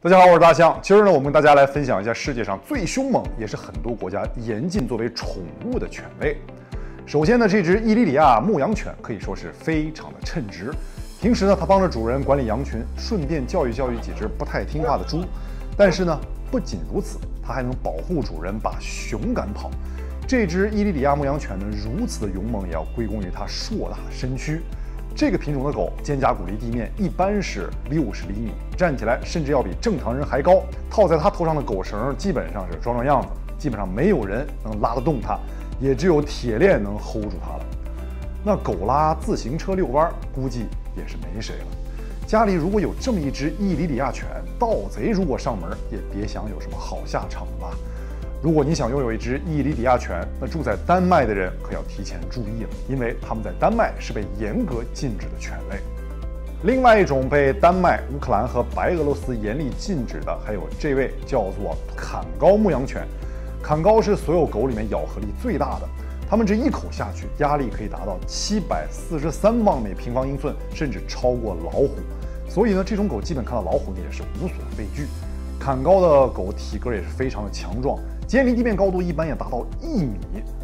大家好，我是大象。今儿呢，我们跟大家来分享一下世界上最凶猛，也是很多国家严禁作为宠物的犬类。首先呢，这只伊利里亚牧羊犬可以说是非常的称职。平时呢，它帮着主人管理羊群，顺便教育教育几只不太听话的猪。但是呢，不仅如此，它还能保护主人，把熊赶跑。这只伊利里亚牧羊犬呢，如此的勇猛，也要归功于它硕大的身躯。 这个品种的狗肩胛骨离地面一般是60厘米，站起来甚至要比正常人还高。套在它头上的狗绳基本上是装样子，基本上没有人能拉得动它，也只有铁链能 hold 住它了。那狗拉自行车遛弯，估计也是没谁了。家里如果有这么一只伊利里亚犬，盗贼如果上门，也别想有什么好下场了吧。如果你想拥有一只伊利里亚犬，那住在丹麦的人可要提前注意了，因为他们在丹麦是被严格禁止的犬类。另外一种被丹麦、乌克兰和白俄罗斯严厉禁止的，还有这位叫做坎高牧羊犬。坎高是所有狗里面咬合力最大的，它们这一口下去，压力可以达到743磅每平方英寸，甚至超过老虎。所以呢，这种狗基本看到老虎你也是无所畏惧。坎高的狗体格也是非常的强壮。 肩离地面高度一般也达到1米，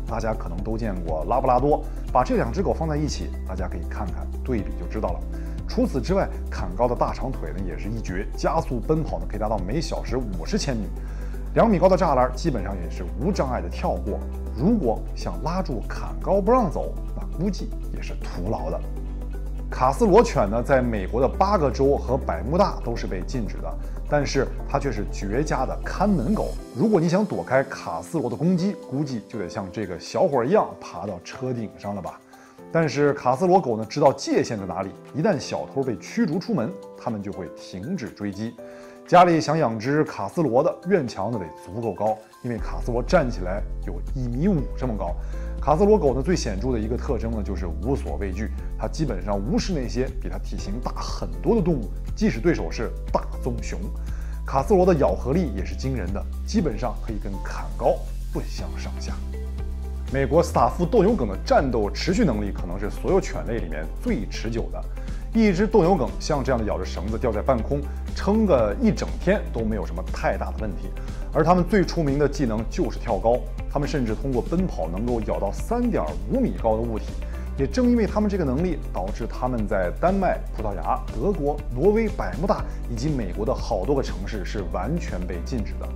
大家可能都见过拉布拉多。把这两只狗放在一起，大家可以看看对比就知道了。除此之外，坎高的大长腿呢也是一绝，加速奔跑呢可以达到每小时50千米，2米高的栅栏基本上也是无障碍的跳过。如果想拉住坎高不让走，那估计也是徒劳的。卡斯罗犬呢，在美国的8个州和百慕大都是被禁止的。 但是它却是绝佳的看门狗。如果你想躲开卡斯罗的攻击，估计就得像这个小伙一样爬到车顶上了吧。但是卡斯罗狗呢，知道界限在哪里，一旦小偷被驱逐出门，它们就会停止追击。家里想养只卡斯罗的，院墙呢得足够高，因为卡斯罗站起来有1.5米这么高。卡斯罗狗呢，最显著的一个特征呢，就是无所畏惧，它基本上无视那些比它体型大很多的动物。 即使对手是大棕熊，卡斯罗的咬合力也是惊人的，基本上可以跟坎高不相上下。美国斯塔夫斗牛梗的战斗持续能力可能是所有犬类里面最持久的。一只斗牛梗像这样的咬着绳子吊在半空，撑个1整天都没有什么太大的问题。而它们最出名的技能就是跳高，它们甚至通过奔跑能够咬到3.5米高的物体。 也正因为他们这个能力，导致他们在丹麦、葡萄牙、德国、挪威、百慕大以及美国的好多个城市是完全被禁止的。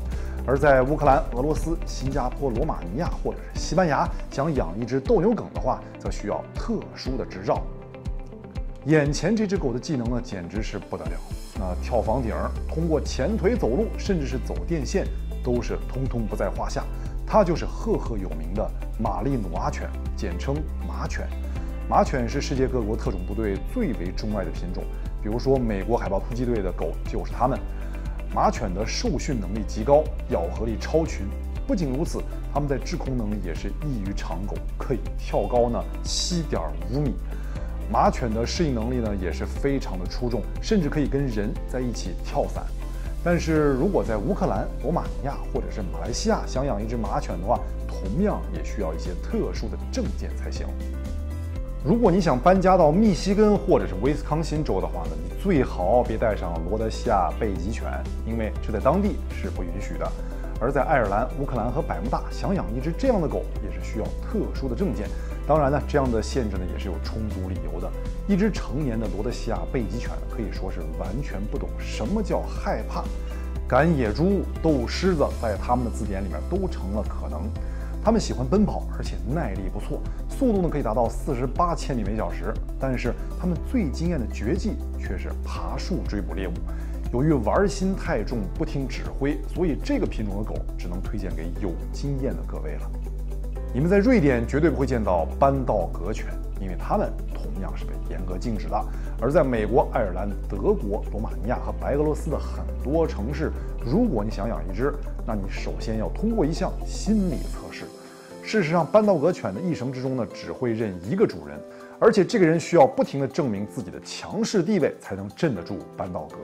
而在乌克兰、俄罗斯、新加坡、罗马尼亚或者是西班牙，想养一只斗牛梗的话，则需要特殊的执照。眼前这只狗的技能呢，简直是不得了。那跳房顶、通过前腿走路，甚至是走电线，都是通通不在话下。它就是赫赫有名的马利努阿犬，简称马犬。 马犬是世界各国特种部队最为钟爱的品种，比如说美国海豹突击队的狗就是它们。马犬的受训能力极高，咬合力超群。不仅如此，它们在制空能力也是异于常狗，可以跳高呢7.5米。马犬的适应能力呢也是非常的出众，甚至可以跟人在一起跳伞。但是如果在乌克兰、罗马尼亚或者是马来西亚想养一只马犬的话，同样也需要一些特殊的证件才行。 如果你想搬家到密西根或者是威斯康辛州的话呢，你最好别带上罗德西亚贝吉犬，因为这在当地是不允许的。而在爱尔兰、乌克兰和百慕大，想养一只这样的狗也是需要特殊的证件。当然呢，这样的限制呢也是有充足理由的。一只成年的罗德西亚贝吉犬可以说是完全不懂什么叫害怕，赶野猪、斗狮子，在他们的字典里面都成了可能。 它们喜欢奔跑，而且耐力不错，速度呢可以达到48千米每小时。但是它们最惊艳的绝技却是爬树追捕猎物。由于玩心太重，不听指挥，所以这个品种的狗只能推荐给有经验的各位了。你们在瑞典绝对不会见到班道格犬，因为它们同样是被严格禁止的。而在美国、爱尔兰、德国、罗马尼亚和白俄罗斯的很多城市，如果你想养一只，那你首先要通过一项心理测试。 事实上，班道格犬的一生之中呢，只会认一个主人，而且这个人需要不停地证明自己的强势地位，才能镇得住班道格。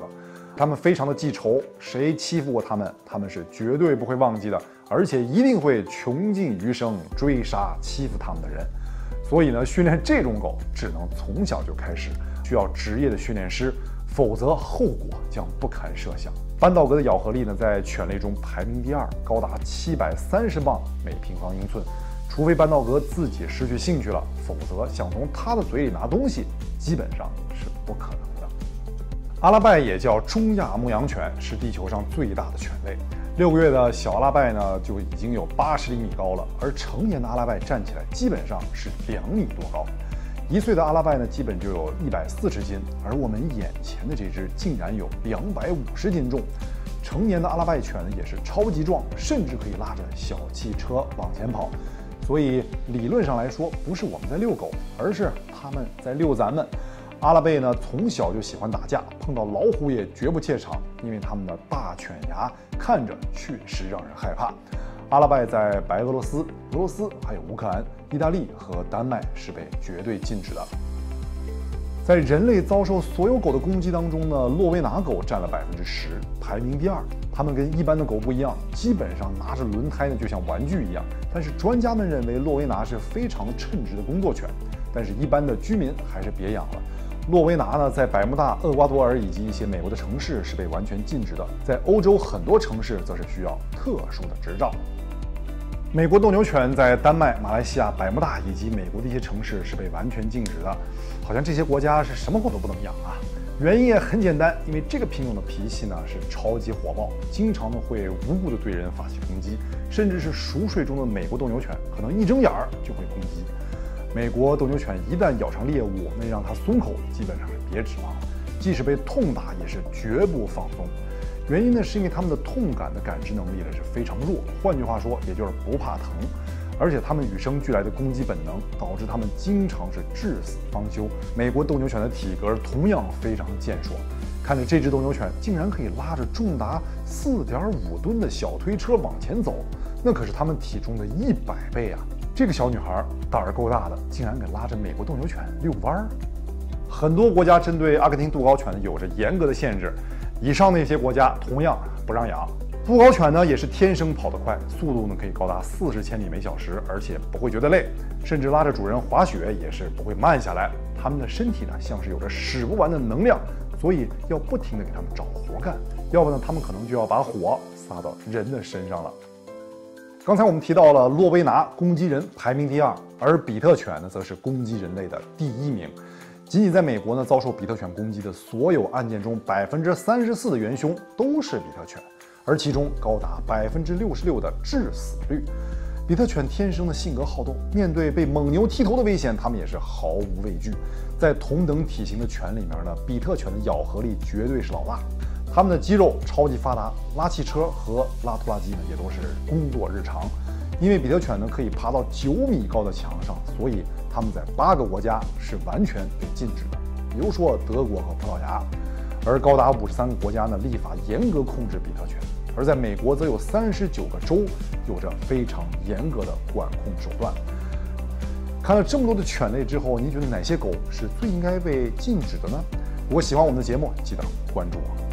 他们非常的记仇，谁欺负过他们，他们是绝对不会忘记的，而且一定会穷尽余生追杀欺负他们的人。所以呢，训练这种狗只能从小就开始，需要职业的训练师。否则后果将不堪设想。班道格的咬合力呢，在犬类中排名第二，高达730磅每平方英寸。除非班道格自己失去兴趣了，否则想从他的嘴里拿东西，基本上是不可能的。阿拉拜也叫中亚牧羊犬，是地球上最大的犬类。6个月的小阿拉拜呢，就已经有80厘米高了，而成年的阿拉拜站起来基本上是2米多高。1岁的阿拉拜呢，基本就有140斤，而我们眼前的这只竟然有250斤重。成年的阿拉拜犬也是超级壮，甚至可以拉着小汽车往前跑。 所以理论上来说，不是我们在遛狗，而是他们在遛咱们。阿拉贝呢，从小就喜欢打架，碰到老虎也绝不怯场，因为他们的大犬牙看着确实让人害怕。阿拉拜在白俄罗斯、俄罗斯还有乌克兰、意大利和丹麦是被绝对禁止的。在人类遭受所有狗的攻击当中呢，洛维拿狗占了10%，排名第二。 它们跟一般的狗不一样，基本上拿着轮胎呢就像玩具一样。但是专家们认为洛维拿是非常称职的工作犬，但是一般的居民还是别养了。洛维拿呢，在百慕大、厄瓜多尔以及一些美国的城市是被完全禁止的，在欧洲很多城市则是需要特殊的执照。美国斗牛犬在丹麦、马来西亚、百慕大以及美国的一些城市是被完全禁止的，好像这些国家是什么狗都不能养啊。 原因也很简单，因为这个品种的脾气呢是超级火爆，经常呢会无故的对人发起攻击，甚至是熟睡中的美国斗牛犬可能一睁眼儿就会攻击。美国斗牛犬一旦咬上猎物，那让它松口基本上是别指望了，即使被痛打也是绝不放松。原因呢是因为它们的痛感的感知能力呢是非常弱，换句话说，也就是不怕疼。 而且它们与生俱来的攻击本能，导致它们经常是至死方休。美国斗牛犬的体格同样非常健硕，看着这只斗牛犬竟然可以拉着重达4.5吨的小推车往前走，那可是它们体重的100倍啊！这个小女孩胆儿够大的，竟然敢拉着美国斗牛犬遛弯儿。很多国家针对阿根廷杜高犬有着严格的限制，以上那些国家同样不让养。 杜高犬呢也是天生跑得快，速度呢可以高达40千米/小时，而且不会觉得累，甚至拉着主人滑雪也是不会慢下来。它们的身体呢像是有着使不完的能量，所以要不停地给它们找活干，要不然它们可能就要把火撒到人的身上了。刚才我们提到了洛威拿攻击人排名第2，而比特犬呢则是攻击人类的第1名。 仅仅在美国呢，遭受比特犬攻击的所有案件中，34%的元凶都是比特犬，而其中高达66%的致死率。比特犬天生的性格好动，面对被蒙牛剃头的危险，它们也是毫无畏惧。在同等体型的犬里面呢，比特犬的咬合力绝对是老大，它们的肌肉超级发达，拉汽车和拉拖拉机呢也都是工作日常。 因为比特犬呢可以爬到9米高的墙上，所以它们在8个国家是完全被禁止的，比如说德国和葡萄牙。而高达53个国家呢立法严格控制比特犬，而在美国则有39个州有着非常严格的管控手段。看了这么多的犬类之后，您觉得哪些狗是最应该被禁止的呢？如果喜欢我们的节目，记得关注我。